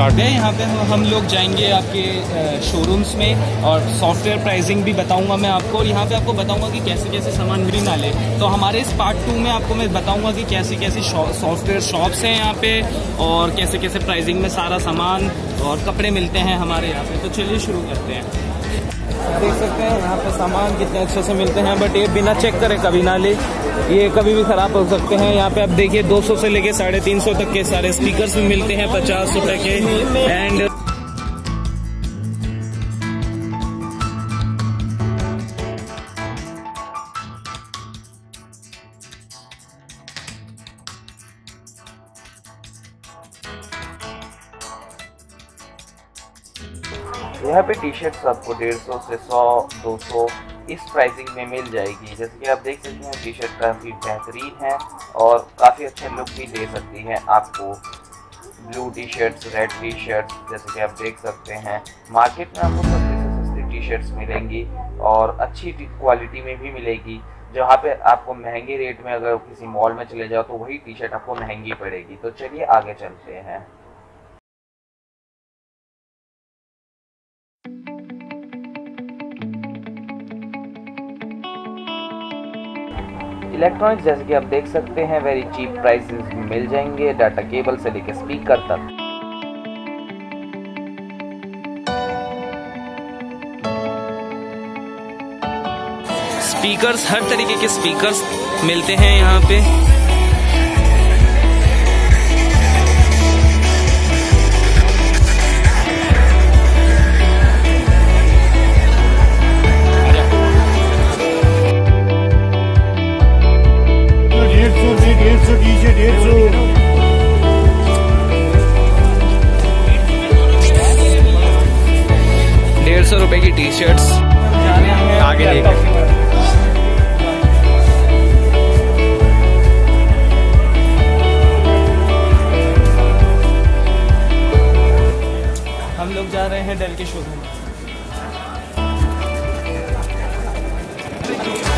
Start है। यहाँ पे हम लोग जाएंगे आपके शोरूम्स में और सॉफ्टवेयर प्राइसिंग भी बताऊंगा मैं आपको, और यहाँ पे आपको बताऊंगा कि कैसे कैसे सामान ग्रीन आले। तो हमारे इस पार्ट 2 में आपको मैं बताऊंगा कि कैसे कैसे सॉफ्टवेयर शॉप्स हैं यहाँ पे और कैसे कैसे प्राइसिंग में सारा सामान और कपड़े मिलते हैं हमारे यहाँ पे। तो चलिए शुरू करते हैं। देख सकते हैं यहाँ पे सामान कितने अच्छे से मिलते हैं, बट ये बिना चेक करे कभी ना ले, ये कभी भी ख़राब हो सकते हैं। यहाँ पे आप देखिए 200 से लेके 350 तक के सारे स्पीकर्स भी मिलते हैं 50 रुपए के। एंड यहाँ पे टी शर्ट्स आपको 150 से 100, 200 इस प्राइसिंग में मिल जाएगी। जैसे कि आप देख सकते हैं टी शर्ट काफ़ी बेहतरीन है और काफ़ी अच्छे लुक भी दे सकती है आपको। Blue T shirts, red T shirts, जैसे कि आप देख सकते हैं मार्केट में आपको सस्ती से सस्ती टी शर्ट्स मिलेंगी और अच्छी क्वालिटी में भी मिलेगी। जहाँ पे आपको महंगे रेट में अगर किसी मॉल में चले जाओ तो वही टी शर्ट आपको महंगी पड़ेगी। तो चलिए आगे चलते हैं। इलेक्ट्रॉनिक्स जैसे कि आप देख सकते हैं वेरी चीप प्राइसेस मिल जाएंगे, डाटा केबल से लेकर स्पीकर तक। स्पीकर्स, हर तरीके के स्पीकर्स मिलते हैं यहाँ पे। ₹150 की टी शर्ट्स आगे लेकर। हम लोग जा रहे हैं डेल के शोरूम।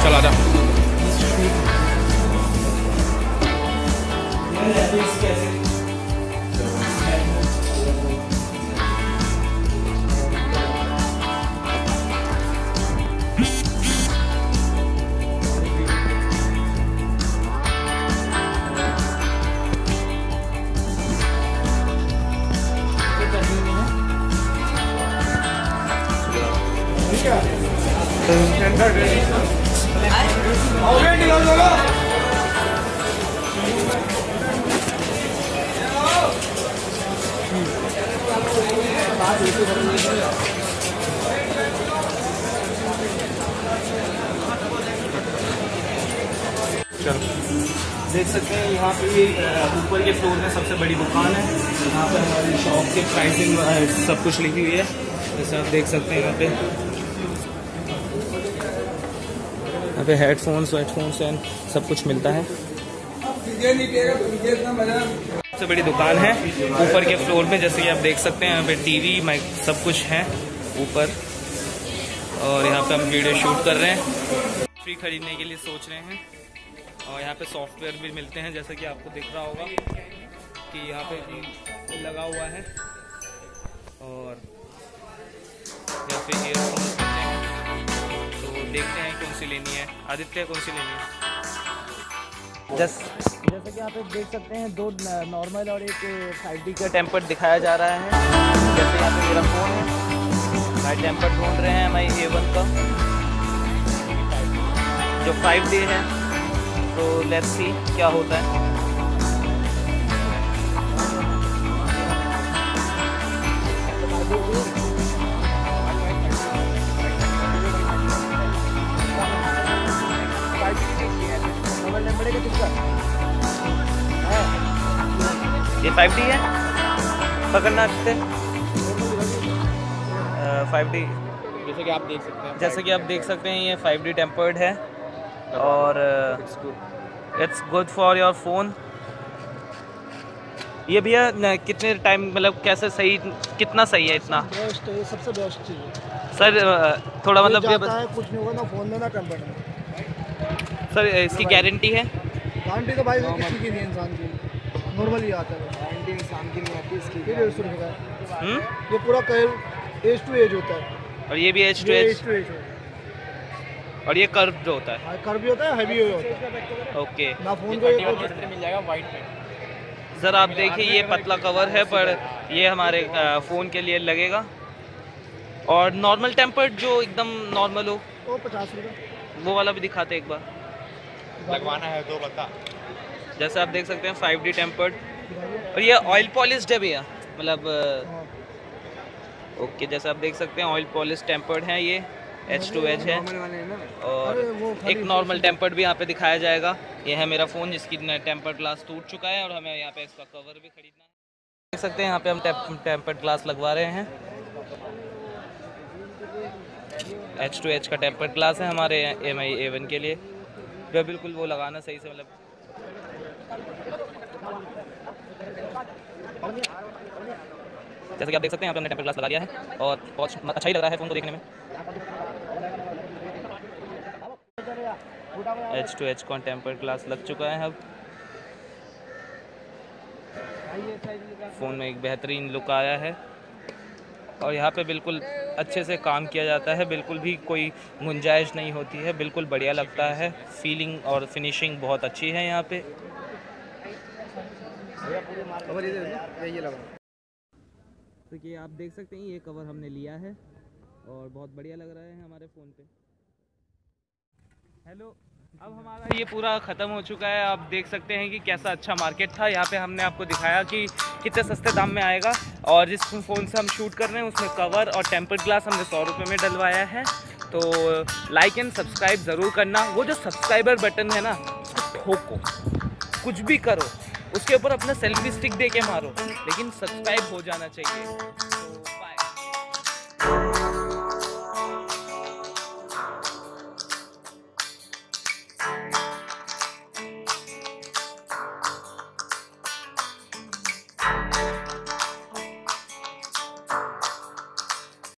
चला जा। देख सकते हैं यहाँ पे ऊपर के फ्लोर में सबसे बड़ी दुकान है। यहाँ पे हमारी शॉप की प्राइसिंग सब कुछ लिखी हुई है, जैसे आप देख सकते हैं। यहाँ पे हेडफोन्स एंड सब कुछ मिलता है। सबसे बड़ी दुकान है ऊपर के फ्लोर में, जैसे कि आप देख सकते हैं। यहाँ पे टीवी, माइक सब कुछ है ऊपर, और यहाँ पे हम वीडियो शूट कर रहे हैं। फ्री खरीदने के लिए सोच रहे हैं। और यहाँ पे सॉफ्टवेयर भी मिलते हैं, जैसे कि आपको दिख रहा होगा कि यहाँ पे लगा हुआ है। और यहाँ पे एयरफोन तो देखते हैं कौन सी लेनी है। आदित्य, कौन सी लेनी है? जैसे कि आप देख सकते हैं 2 नॉर्मल और 1 5D का टेम्पर दिखाया जा रहा है। जैसे यहाँ पे मेरा फोन है, मैं टेम्पर ढूंढ रहे हैं हमारी A1 का जो 5D है। तो लेट्स सी क्या होता है। ये 5D है, पकड़ना अच्छे 5D। जैसे कि आप देख सकते हैं ये 5D टेम्पर्ड है और it's good for your phone. ये भैया कितने टाइम, मतलब कैसे सही, कितना सही है? इतना बेस्ट है, ये सबसे बेस्ट चीज़ है सर। थोड़ा मतलब कुछ नहीं होगा ना फोन में ना टेम्पर में। सर इसकी गारंटी है? गारंटी तो भाई किसी की नहीं, इंसान की नॉर्मली आता है। गारंटी इंसान की नहीं आती इसकी। ये पूरा कर्व एज टू एज होता है और ये भी एज टू एज होता है और ये कर्व जो होता है कर्व भी होता है हैवी होता है। ओके ना फोन को मिल जाएगा वाइट में। ज़रा आप देखिए ये पतला कवर है पर ये हमारे फ़ोन के लिए लगेगा। और नॉर्मल टेम्पर्ड जो एकदम नॉर्मल हो वो 50 रुपये। वो वाला भी दिखाते एक बार लगवाना है तो बता। जैसे आप देख सकते हैं 5D टेम्पर्ड और ये ऑयल पॉलिश्ड है भैया मतलब। ओके जैसे आप देख सकते हैं ऑयल पॉलिश टेम्पर्ड हैं ये एज टू एज है और एक नॉर्मल टेम्पर्ड भी यहाँ पे दिखाया जाएगा। ये है मेरा फ़ोन जिसकी टेम्पर्ड ग्लास टूट चुका है और हमें यहाँ पे इसका कवर भी खरीदना है। देख सकते हैं यहाँ पे हम टेम्पर्ड ग्लास लगवा रहे हैं। एच टू एच का टेम्पर्ड ग्लास है हमारे MI A1 के लिए जो बिल्कुल वो लगाना सही से मतलब। जैसे कि आप देख सकते हैं यहाँ पे हमने टेम्पर्ड ग्लास लगा दिया है और बहुत अच्छा ही लग रहा है फ़ोन को देखने में। H to H tempered glass लग चुका है। अब फ़ोन में एक बेहतरीन लुक आया है और यहाँ पे बिल्कुल अच्छे से काम किया जाता है, बिल्कुल भी कोई गुंजाइश नहीं होती है, बिल्कुल बढ़िया लगता है। फीलिंग और फिनिशिंग बहुत अच्छी है यहाँ पे। तो ये आप देख सकते हैं ये कवर हमने लिया है और बहुत बढ़िया लग रहा है हमारे फ़ोन पे। हेलो, अब हमारा ये पूरा ख़त्म हो चुका है। आप देख सकते हैं कि कैसा अच्छा मार्केट था। यहाँ पे हमने आपको दिखाया कि कितने सस्ते दाम में आएगा और जिस फ़ोन से हम शूट कर रहे हैं उसमें कवर और टेम्पर्ड ग्लास हमने 100 रुपये में डलवाया है। तो लाइक एंड सब्सक्राइब ज़रूर करना। वो जो सब्सक्राइबर बटन है ना उसको ठोको, कुछ भी करो, उसके ऊपर अपना सेल्फी स्टिक दे के मारो, लेकिन सब्सक्राइब हो जाना चाहिए। तो बाय।